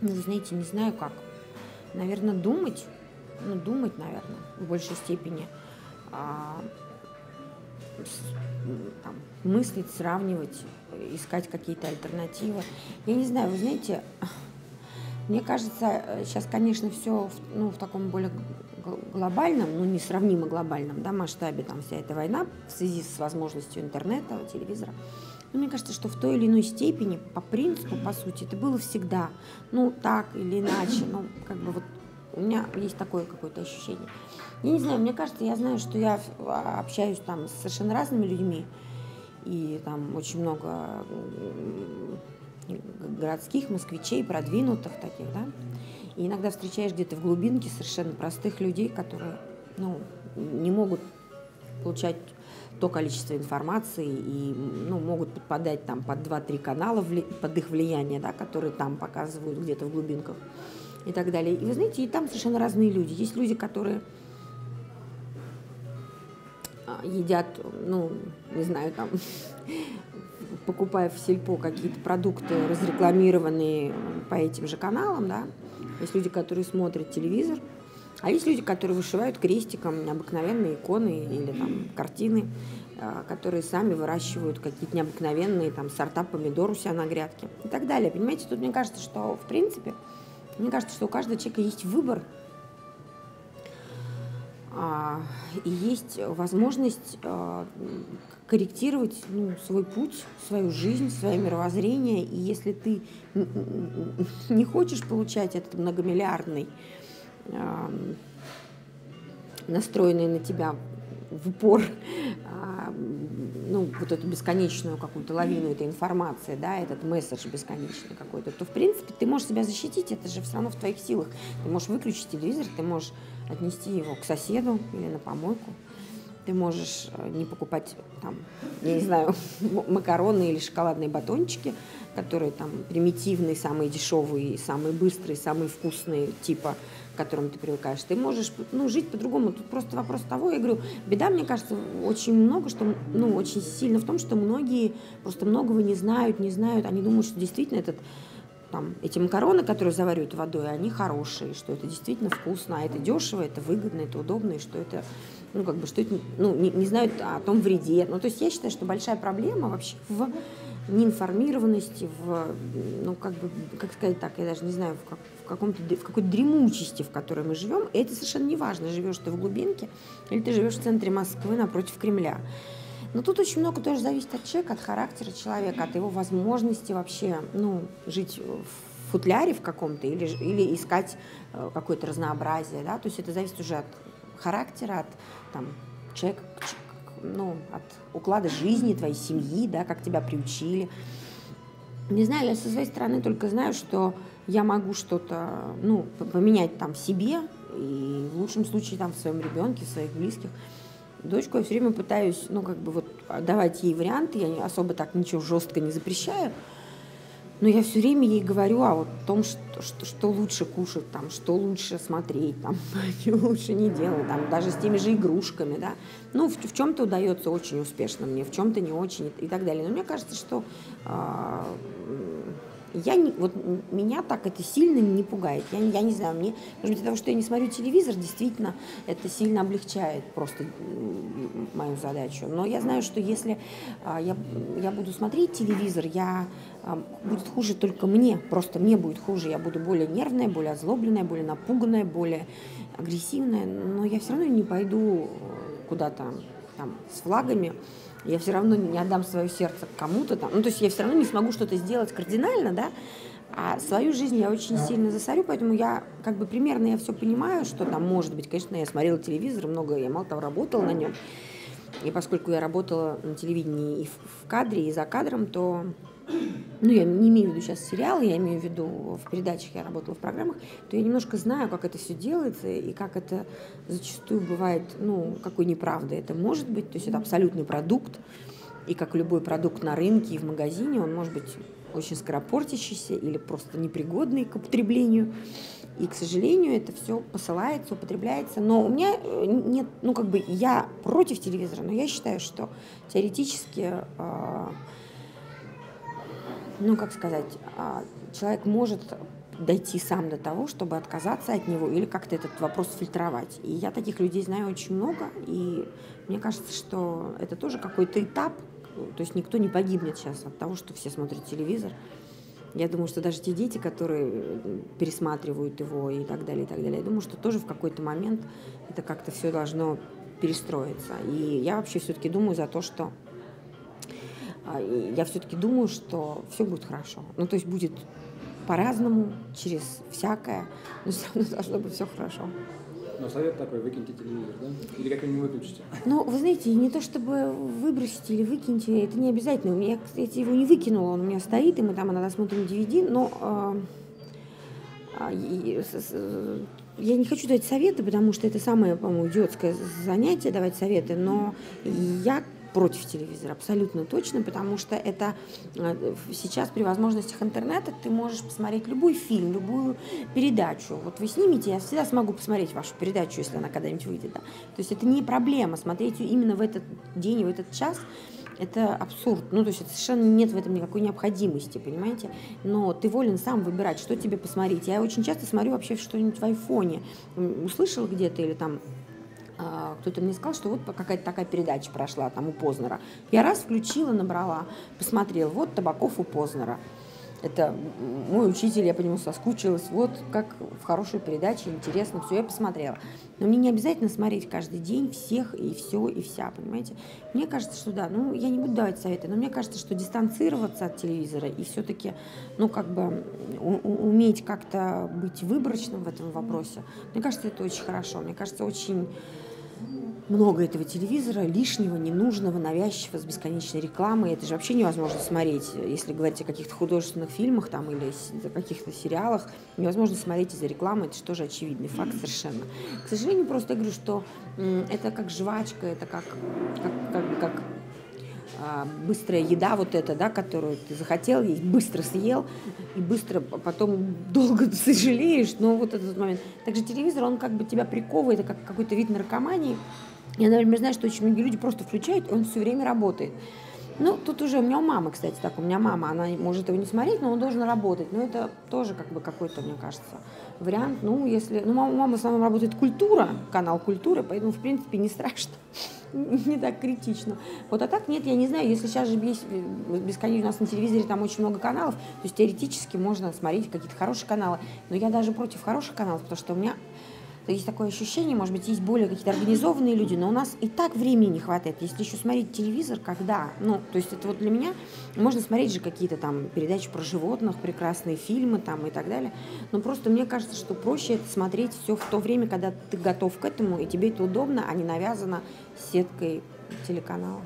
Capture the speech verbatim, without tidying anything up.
Ну, знаете, не знаю как. Наверное, думать. Ну, думать, наверное, в большей степени. А, там, мыслить, сравнивать, искать какие-то альтернативы. Я не знаю, вы знаете, мне кажется, сейчас, конечно, все в, ну, в таком более глобальном, ну, несравнимо глобальном, да, масштабе, там, вся эта война в связи с возможностью интернета, телевизора. Но мне кажется, что в той или иной степени, по принципу, по сути, это было всегда. Ну, так или иначе, ну, как бы вот у меня есть такое какое-то ощущение. Я не знаю, мне кажется, я знаю, что я общаюсь там с совершенно разными людьми, и там очень много городских, москвичей, продвинутых таких, да, и иногда встречаешь где-то в глубинке совершенно простых людей, которые, ну, не могут получать то количество информации и, ну, могут подпадать там под два-три канала, под их влияние, да, которые там показывают где-то в глубинках и так далее. И вы знаете, и там совершенно разные люди. Есть люди, которые едят, ну, не знаю, там, покупая в сельпо какие-то продукты, разрекламированные по этим же каналам, да. Есть люди, которые смотрят телевизор, а есть люди, которые вышивают крестиком необыкновенные иконы или там картины, которые сами выращивают какие-то необыкновенные там сорта помидор у себя на грядке и так далее. Понимаете, тут мне кажется, что в принципе, мне кажется, что у каждого человека есть выбор, и есть возможность корректировать, ну, свой путь, свою жизнь, свое мировоззрение. И если ты не хочешь получать этот многомиллиардный, настроенный на тебя в упор, ну, вот эту бесконечную какую-то лавину этой информации, да, этот месседж бесконечный какой-то, то, в принципе, ты можешь себя защитить, это же все равно в твоих силах. Ты можешь выключить телевизор, ты можешь отнести его к соседу или на помойку, ты можешь не покупать, там, я не знаю, макароны или шоколадные батончики, которые там примитивные, самые дешевые, самые быстрые, самые вкусные, типа, к которым ты привыкаешь. Ты можешь, ну, жить по-другому. Тут просто вопрос того, я говорю, беда, мне кажется, очень много, что, ну, очень сильно в том, что многие просто многого не знают, не знают. Они думают, что действительно этот, там, эти макароны, которые заваривают водой, они хорошие, что это действительно вкусно, а это дешево, это выгодно, это удобно, и что это, ну, как бы, что это, ну, не, не знают о том вреде. Ну, то есть я считаю, что большая проблема вообще в неинформированности, в, ну, как бы, как сказать так, я даже не знаю, в, как, в, каком-то, в какой-то дремучести, в которой мы живем. И это совершенно не важно, живешь ты в глубинке или ты живешь в центре Москвы напротив Кремля. Но тут очень много тоже зависит от человека, от характера человека, от его возможности вообще, ну, жить в футляре в каком-то или, или искать какое-то разнообразие, да, то есть это зависит уже от характера, от там, человека, ну, от уклада жизни твоей семьи, да, как тебя приучили. Не знаю, я со своей стороны только знаю, что я могу что-то, ну, поменять там в себе и в лучшем случае там в своем ребенке, в своих близких. Дочку я все время пытаюсь, ну, как бы вот давать ей варианты, я особо так ничего жестко не запрещаю, но я все время ей говорю о вот том, что, что, что лучше кушать, там, что лучше смотреть, там, что лучше не делать, там, даже с теми же игрушками, да. Ну, в, в чем-то удается очень успешно мне, в чем-то не очень и так далее. Но мне кажется, что э, я не, вот, меня так это сильно не пугает. Я, я не знаю, мне, может быть, из-за того, что я не смотрю телевизор, действительно, это сильно облегчает просто мою задачу. Но я знаю, что если э, я, я буду смотреть телевизор, я... будет хуже только мне, просто мне будет хуже, я буду более нервная, более озлобленная, более напуганная, более агрессивная, но я все равно не пойду куда-то там с флагами, я все равно не отдам свое сердце кому-то там, ну, то есть я все равно не смогу что-то сделать кардинально, да, а свою жизнь я очень сильно засорю, поэтому я, как бы, примерно я все понимаю, что там может быть, конечно, я смотрела телевизор, много, я мало того работала на нем, и поскольку я работала на телевидении и в кадре, и за кадром, то... Ну, я не имею в виду сейчас сериалы, я имею в виду в передачах, я работала в программах, то я немножко знаю, как это все делается и как это зачастую бывает, ну, какой неправдой это может быть. То есть это абсолютный продукт, и как любой продукт на рынке и в магазине, он может быть очень скоропортящийся или просто непригодный к употреблению. И, к сожалению, это все посылается, употребляется. Но у меня нет, ну, как бы, я против телевизора, но я считаю, что теоретически... Э- Ну, как сказать, человек может дойти сам до того, чтобы отказаться от него или как-то этот вопрос фильтровать. И я таких людей знаю очень много, и мне кажется, что это тоже какой-то этап, то есть никто не погибнет сейчас от того, что все смотрят телевизор. Я думаю, что даже те дети, которые пересматривают его и так далее, и так далее, я думаю, что тоже в какой-то момент это как-то все должно перестроиться. И я вообще все-таки думаю за то, что я все-таки думаю, что все будет хорошо. Ну, то есть будет по-разному, через всякое, но все равно должно быть все хорошо. Но совет такой, выкиньте телевизор, да? Или как-нибудь выключите? Ну, вы знаете, не то чтобы выбросить или выкиньте, это не обязательно. Я, кстати, его не выкинула, он у меня стоит, и мы там иногда смотрим ди ви ди, но э, э, э, я не хочу давать советы, потому что это самое, по-моему, идиотское занятие, давать советы, но я против телевизора, абсолютно точно, потому что это сейчас при возможностях интернета ты можешь посмотреть любой фильм, любую передачу. Вот вы снимете, я всегда смогу посмотреть вашу передачу, если она когда-нибудь выйдет. Да? То есть это не проблема, смотреть ее именно в этот день и в этот час – это абсурд. Ну, то есть это совершенно нет в этом никакой необходимости, понимаете? Но ты волен сам выбирать, что тебе посмотреть. Я очень часто смотрю вообще что-нибудь в айфоне. Услышала где-то или там… Кто-то мне сказал, что вот какая-то такая передача прошла там у Познера. Я раз включила, набрала, посмотрела, вот Табаков у Познера. Это мой учитель, я по нему соскучилась, вот как в хорошей передаче, интересно, все, я посмотрела. Но мне не обязательно смотреть каждый день всех и все, и вся, понимаете? Мне кажется, что да, ну, я не буду давать советы, но мне кажется, что дистанцироваться от телевизора и все-таки, ну, как бы уметь как-то быть выборочным в этом вопросе, мне кажется, это очень хорошо, мне кажется, очень… Много этого телевизора, лишнего, ненужного, навязчивого, с бесконечной рекламой. Это же вообще невозможно смотреть, если говорить о каких-то художественных фильмах там, или о каких-то сериалах. Невозможно смотреть из-за рекламы, это же тоже очевидный факт совершенно. К сожалению, просто я говорю, что это как жвачка, это как, как, как, как а, быстрая еда вот эта, да, которую ты захотел есть, быстро съел, и быстро потом долго сожалеешь. Но вот этот момент. Также телевизор, он как бы тебя приковывает, это как какой-то вид наркомании. Я, например, знаю, что очень многие люди просто включают, и он все время работает. Ну, тут уже у меня у мамы, кстати, так, у меня мама, она может его не смотреть, но он должен работать. Но это тоже как бы какой-то, мне кажется, вариант. Ну, если… Ну, у мамы в основном работает культура, канал культуры, поэтому, в принципе, не страшно, не так критично. Вот, а так нет, я не знаю, если сейчас же есть бесконечно, у нас на телевизоре там очень много каналов, то есть теоретически можно смотреть какие-то хорошие каналы. Но я даже против хороших каналов, потому что у меня… Есть такое ощущение, может быть, есть более какие-то организованные люди, но у нас и так времени не хватает. Если еще смотреть телевизор, когда? Ну, то есть это вот для меня, можно смотреть же какие-то там передачи про животных, прекрасные фильмы там и так далее, но просто мне кажется, что проще это смотреть все в то время, когда ты готов к этому, и тебе это удобно, а не навязано сеткой телеканала.